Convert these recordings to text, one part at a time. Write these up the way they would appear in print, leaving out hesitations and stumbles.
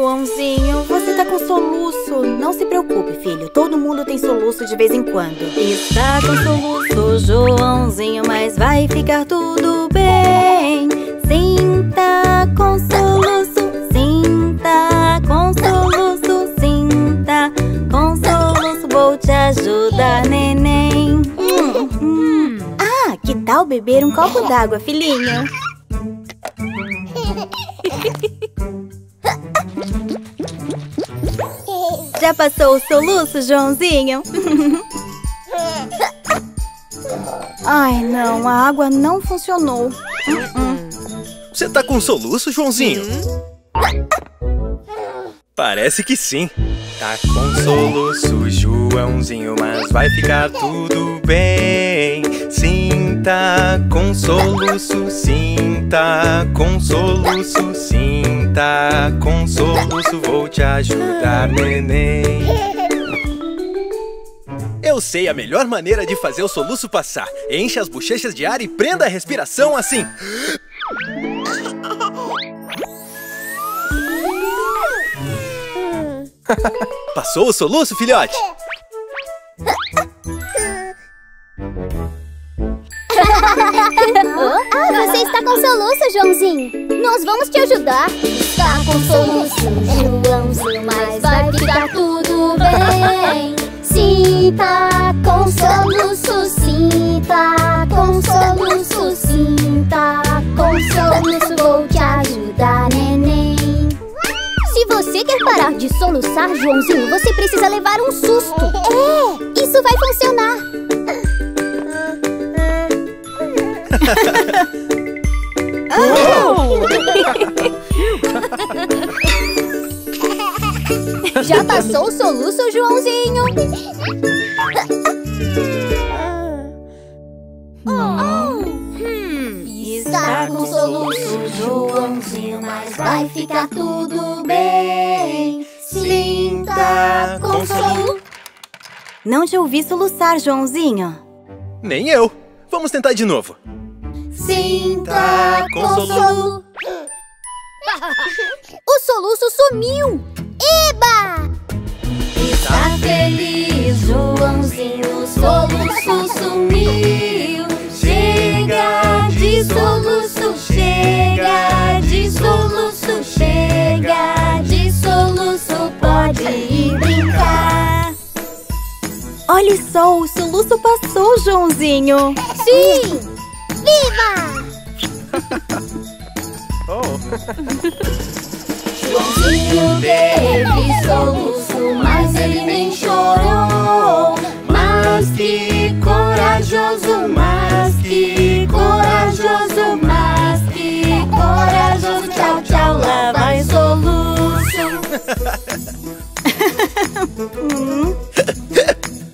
Joãozinho, você tá com soluço. Não se preocupe, filho, todo mundo tem soluço de vez em quando. Está com soluço, Joãozinho, mas vai ficar tudo bem. Sinta com soluço, sinta com soluço, sinta com soluço. Vou te ajudar, neném. Ah, que tal beber um copo d'água, filhinho? Já passou o soluço, Joãozinho? Ai, não, a água não funcionou. Você tá com soluço, Joãozinho? Parece que sim. Tá com soluço, Joãozinho, mas vai ficar tudo bem. Sinta com soluço, sinta com soluço, sinta com soluço. Vou te ajudar, neném. Eu sei a melhor maneira de fazer o soluço passar. Encha as bochechas de ar e prenda a respiração assim. Passou o soluço, filhote? Ah, você está com soluço, Joãozinho. Nós vamos te ajudar. Está com soluço, Joãozinho, mas vai ficar tudo bem. Sinta com soluço, sinta com soluço, sinta com soluço. Vou te ajudar, neném. Se você quer parar de soluçar, Joãozinho, você precisa levar um susto. É, isso vai funcionar. Oh! Já passou o soluço, Joãozinho? Está com soluço, Joãozinho, mas vai ficar tudo bem. Sinta com soluço. Não te ouvi soluçar, Joãozinho. Nem eu. Vamos tentar de novo. Sinta com soluço. O soluço sumiu. Eba! Está feliz, Joãozinho, o soluço sumiu. Chega de soluço, chega de soluço, chega de soluço. Pode ir brincar. Olha só, o soluço passou, Joãozinho. Sim! Viva! Joãozinho teve soluço, mas ele nem chorou. Mas que corajoso, mas que corajoso, mas que corajoso. Tchau, tchau, lá vai soluço.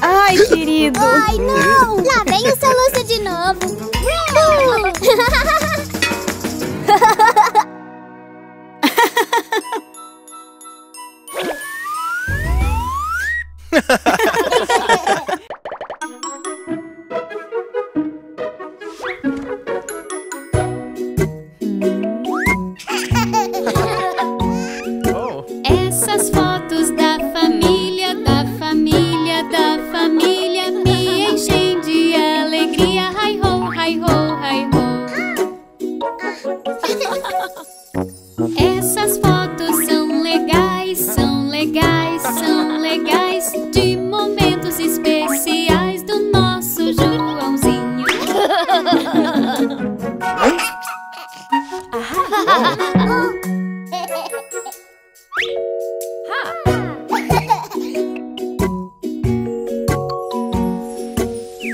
Ai, querido! Ai, não! Lá vem o soluço de novo! Essas fotos da família, da família, da família me enchem de alegria. Hi ho, hi ho, hi ho. Essas fotos são legais, são legais, são legais, de momentos especiais do nosso Joãozinho.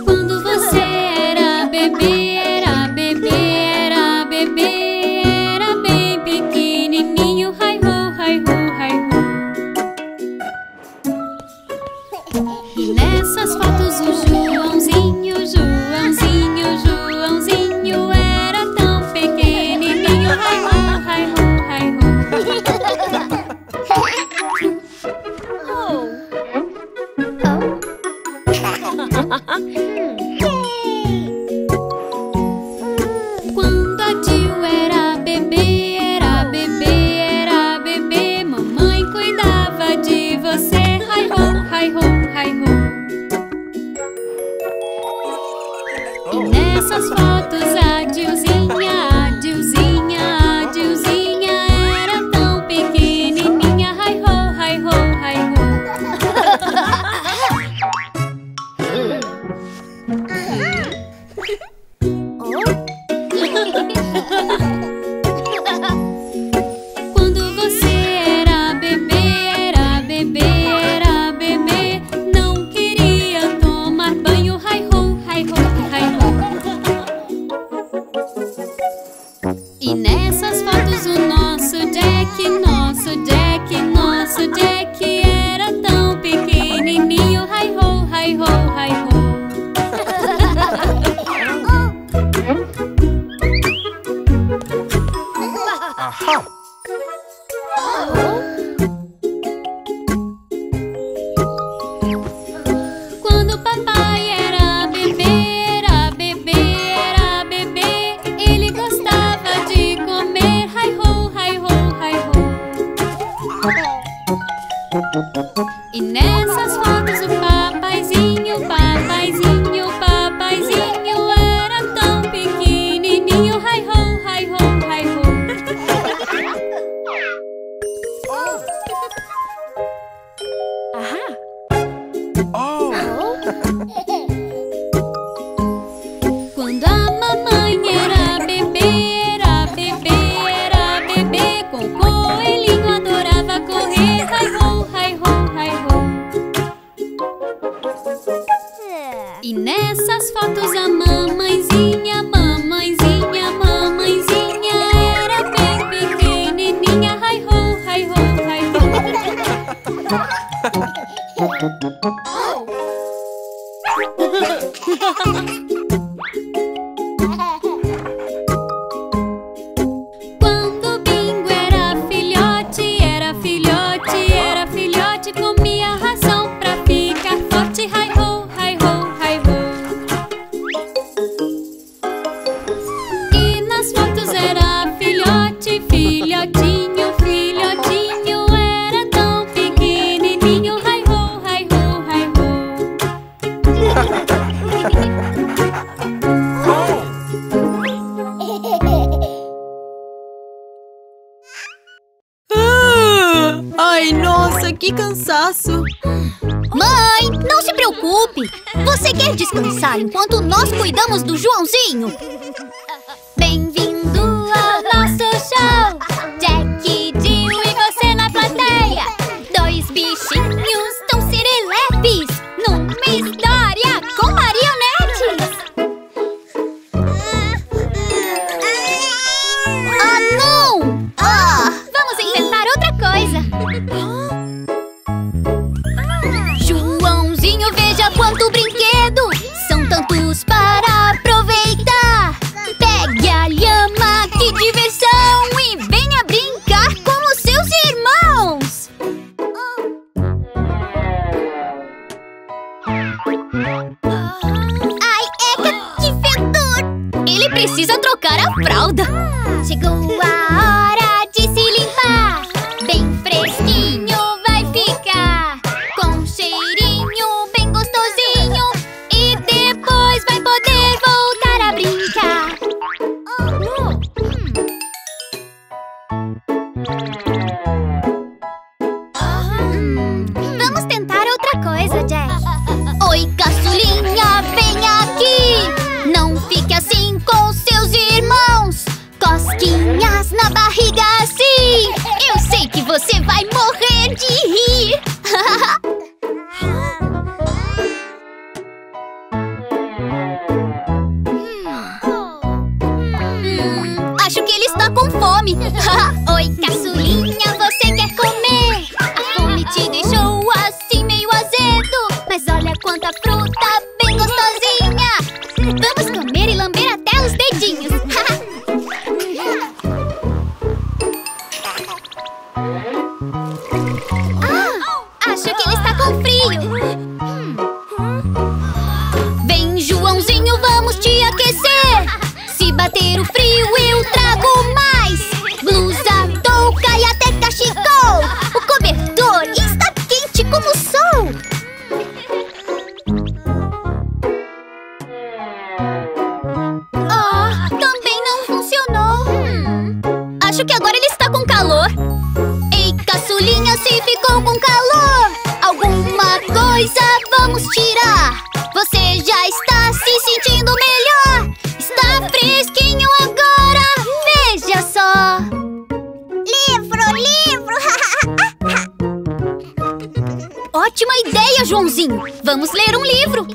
Quando você era bebê, era bebê, era bebê, era bem pequenininho. Hi ho, hi ho, hi ho. E nessas fotos o Joãozinho, Joãozinho, Joãozinho era tão pequenininho. Hi ho, hi ho, hi ho. Quando a tio era bebê, era bebê, era bebê, mamãe hi-ho, hi-ho. E nessas fotos a Dilzinha, a Dilzinha, a Dilzinha era tão pequenininha. Hi-ho, hi-ho, hi-ho. Enquanto nós cuidamos do Joãozinho. Bem-vindo ao nosso show, Jack, Jill e você na plateia. Dois bichinhos tão serelepes numa história com marionetes. Ah, não! Ah, vamos inventar outra coisa. Joãozinho, veja quanto brinquedo! Tantos para aproveitar. Pegue a lhama, que diversão! E venha brincar com os seus irmãos. Ai, Eca, que fedor! Ele precisa trocar a fralda. Chegou a hora de se limpar. Bem fresquinho vai ficar, com cheirinho bem gostosinho. Depois vai poder voltar a brincar. Vamos tentar outra coisa, Jack. Oi, caçulinha, vem aqui. Não fique assim com seus irmãos. Cosquinhas na barriga assim. Eu sei que você vai morrer de rir. Oi, caçulinha, você quer comer? A fome te deixou assim meio azedo, mas olha quanta fruta bem gostosinha. Vamos comer e lamber até os dedinhos. Acho que ele está com frio. Vem, Joãozinho, vamos te aquecer. Se bater o frio, eu trago mais. Blusa, touca e até cachecol. O cobertor está quente como o sol. Joãozinho, vamos ler um livro!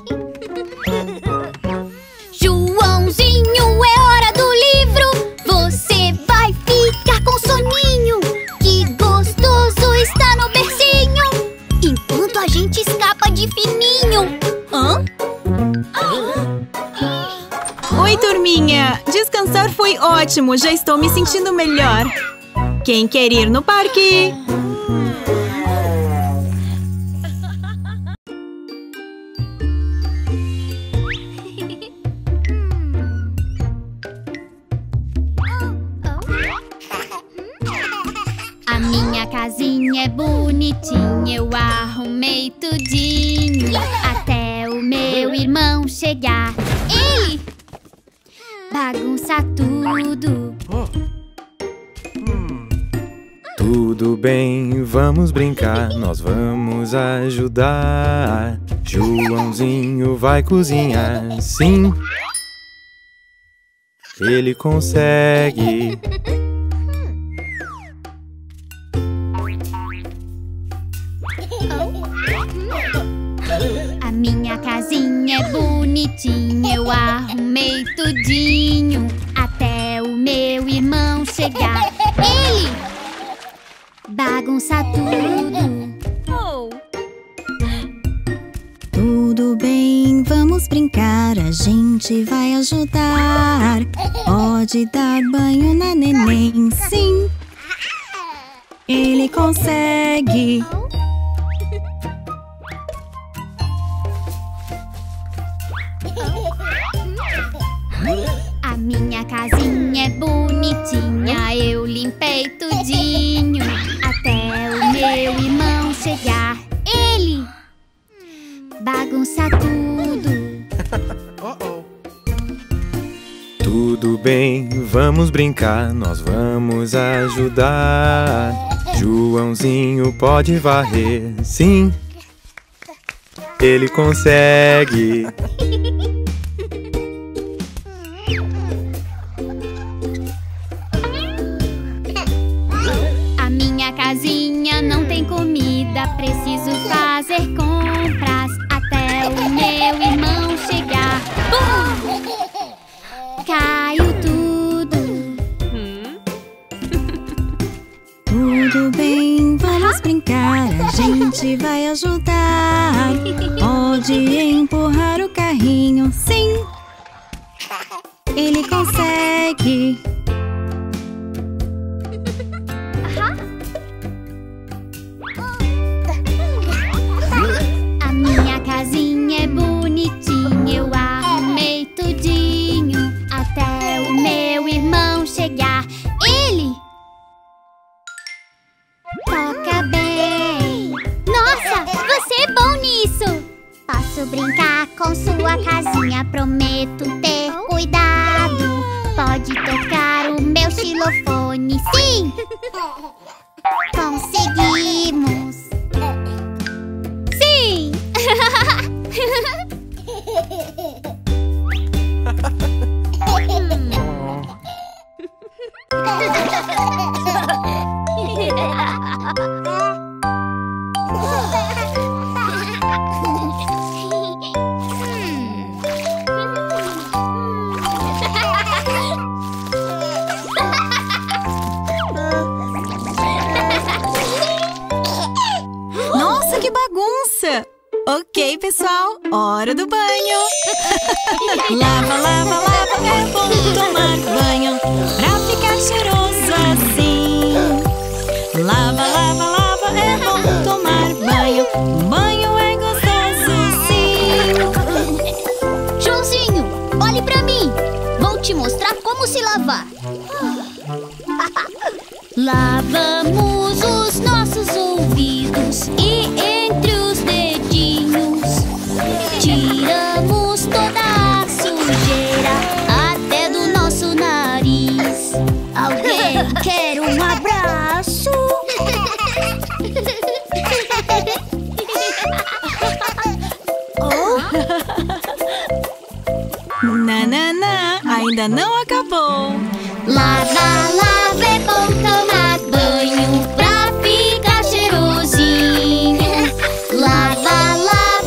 Joãozinho, é hora do livro! Você vai ficar com soninho! Que gostoso está no bercinho! Enquanto a gente escapa de fininho! Hã? Oi, turminha! Descansar foi ótimo! Já estou me sentindo melhor! Quem quer ir no parque? A minha casinha é bonitinha, eu arrumei tudinho até o meu irmão chegar. Ele bagunça tudo. Tudo bem, vamos brincar, nós vamos ajudar. Joãozinho vai cozinhar, sim, ele consegue. A minha casinha é bonitinha, eu arrumei tudinho até o meu irmão chegar. Ele bagunça tudo. Tudo bem, vamos brincar, a gente vai ajudar. Pode dar banho na neném, sim, ele consegue. A minha casinha é bonitinha, eu limpei tudinho até o meu irmão chegar. Ele bagunça tudo. Tudo bem, vamos brincar, nós vamos ajudar. Joãozinho pode varrer, sim, ele consegue. Preciso fazer compras até o meu irmão chegar. Bum! Caiu tudo. Tudo bem, vamos brincar, a gente vai ajudar. Pode empurrar o carrinho, sim, ele consegue. A casinha é bonitinha, eu arrumei tudinho até o meu irmão chegar. Ele toca bem. Nossa, você é bom nisso. Posso brincar com sua casinha, prometo ter cuidado. Pode tocar o meu xilofone, sim, conseguimos. Nossa, que bagunça! Ok, pessoal, hora do banho! Lava, lava, lava, é bom tomar banho pra ficar cheiroso assim. Lava, lava, lava, é bom tomar banho. Banho é gostoso, sim! Joãozinho, olhe pra mim! Vou te mostrar como se lavar! Lavamos os nossos ouvidos e entre os tiramos toda a sujeira até do nosso nariz. Alguém quer um abraço? Oh? Nananã, ainda não acabou. Lava, lava, é bom tomar banho pra ficar cheirosinho. Lava, lava.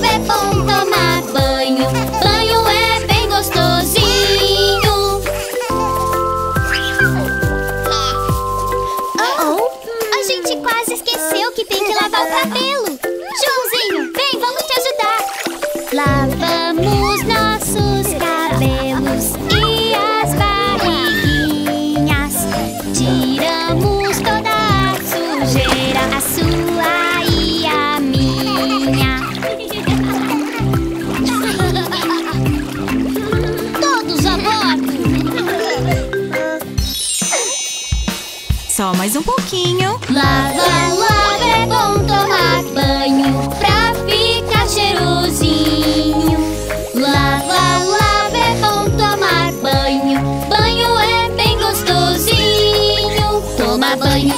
Só mais um pouquinho. Lava, lava, é bom tomar banho pra ficar cheirosinho. Lava, lava, é bom tomar banho. Banho é bem gostosinho. Toma banho,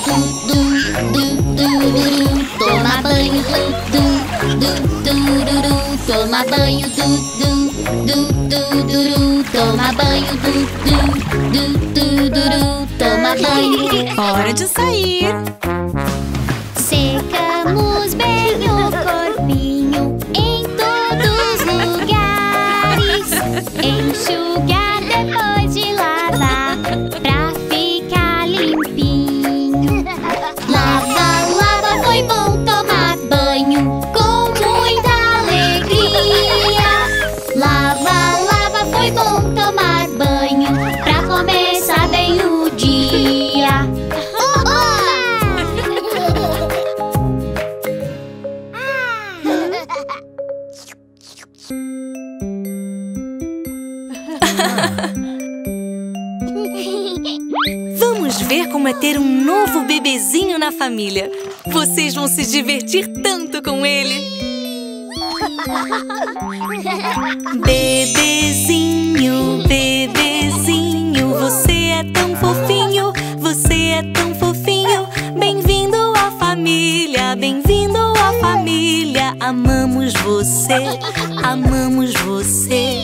du-du-du-du-du-du. Toma banho, du-du-du-du-du-du. Toma banho, du-du-du-du-du-du. Toma banho, du-du-du-du-du. Toma banho. Hora de sair. Secamos bem o corpinho em todos os lugares. Enxugar depois de lavar pra ficar limpinho. Lava, lava, foi bom tomar banho com muita alegria. Lava, lava, foi bom tomar banho pra começar bem o dia. Vamos ver como é ter um novo bebezinho na família. Vocês vão se divertir tanto com ele. Bebezinho, bebezinho, você é tão fofinho. Você é tão fofinho. Bem-vindo à família, bem-vindo à família. Amamos você, amamos você.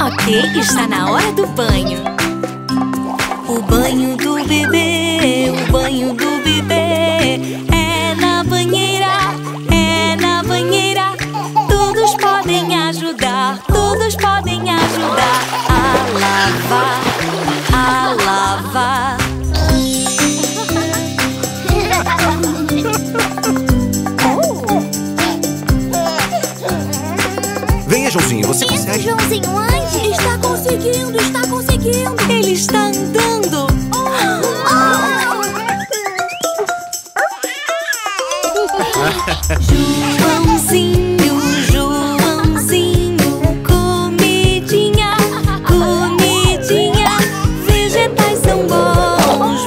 Ok, está na hora do banho. O banho do bebê, o banho do bebê. É na banheira, é na banheira. Todos podem ajudar, todos podem ajudar a lavar, a lavar. Venha, Joãozinho, você consegue? Isso, Joãozinho, antes. Está conseguindo, está conseguindo. Ele está andando. Joãozinho, Joãozinho, comidinha, comidinha. Vegetais são bons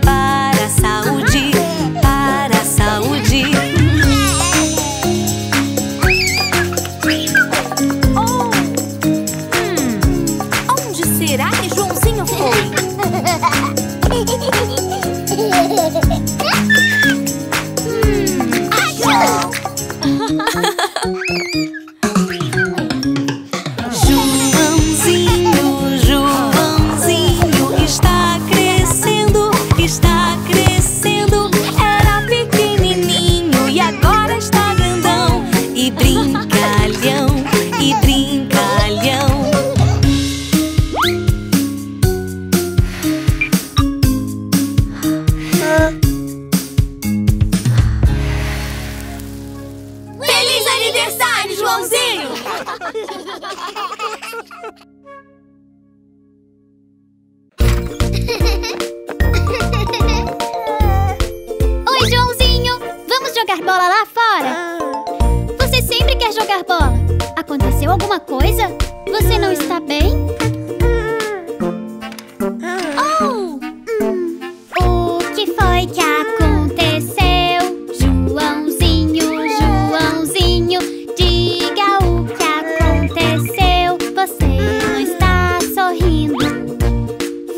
para a saúde, para a saúde. Onde será que Joãozinho foi? Joãozinho, Joãozinho, está crescendo, era pequenininho e agora está grandão e brincalhão, e brincalhão. Oi, Joãozinho! Vamos jogar bola lá fora? Você sempre quer jogar bola. Aconteceu alguma coisa? Você não está bem? O que foi que aconteceu? Joãozinho, Joãozinho, diga o que aconteceu. Você não está sorrindo.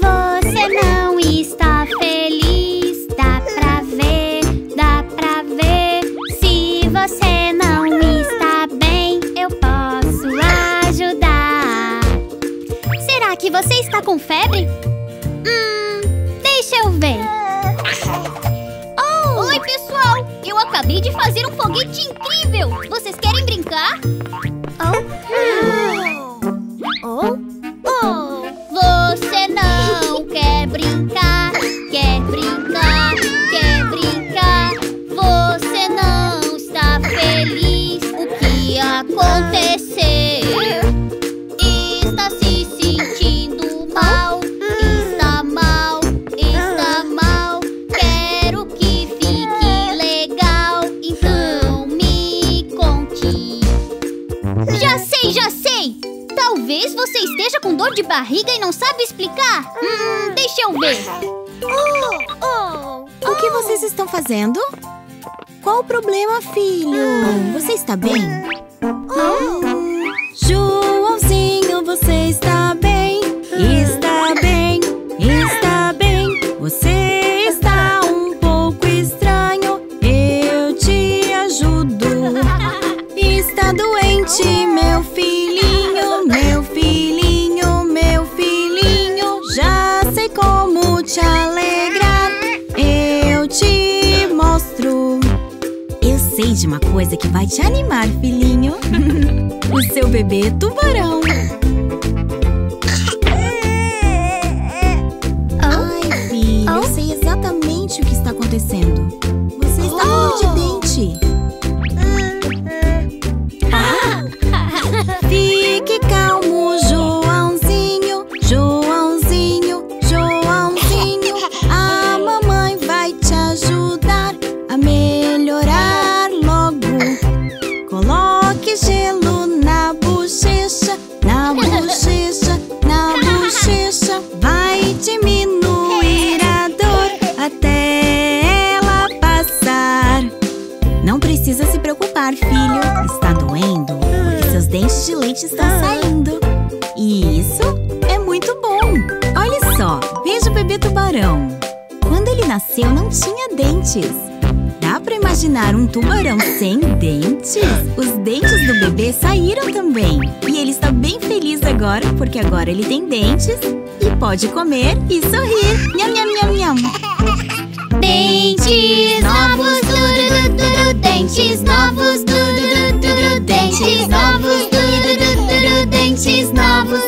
Você não está feliz. Dá pra ver. Se você não está bem, eu posso ajudar. Será que você está com febre? Deixa eu ver. Oi, pessoal! Eu acabei de fazer um foguete incrível! Vocês querem brincar? Você não quer brincar, quer brincar, quer brincar. Você não está feliz. O que aconteceu? Está se sentindo mal, está mal, está mal. esteja com dor de barriga e não sabe explicar? Deixa eu ver. O que vocês estão fazendo? Qual o problema, filho? Você está bem? Joãozinho, você está bem? Está bem, está bem. Você está um pouco estranho. Eu te ajudo. Está doente, meu filhinho, meu filhinho, meu filhinho. Já sei como te alegrar. Eu te mostro. Eu sei de uma coisa que vai te animar, filhinho. O seu bebê tubarão. Ai, filho, eu sei exatamente o que está acontecendo. Você está com de dente. Fique calmo, Joãozinho. Joãozinho, Joãozinho. A mamãe vai te ajudar a melhorar logo. Coloque gelo na bochecha, na bochecha, na bochecha. Vai diminuir a dor até ela passar. Não precisa se preocupar, filho. Está doendo porque seus dentes de leite estão saindo. E isso é muito bom. Olha só, veja o bebê tubarão. Quando ele nasceu, não tinha dentes. Dá pra imaginar um tubarão sem dentes? Os dentes do bebê saíram também. E ele está bem feliz agora, porque agora ele tem dentes. E pode comer e sorrir. Nham, nham, nham, nham. Dentes novos, duru, duru, dentes novos, duru, duru, dentes novos, duru, duru, dentes novos,